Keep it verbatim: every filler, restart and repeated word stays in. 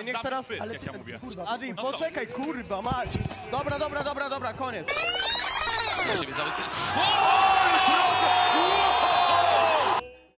Niech teraz, pysk, ale ty, jak ja mówię. Kurwa, Adrian, no poczekaj, kurwa, mać. Dobra, dobra, dobra, dobra, koniec.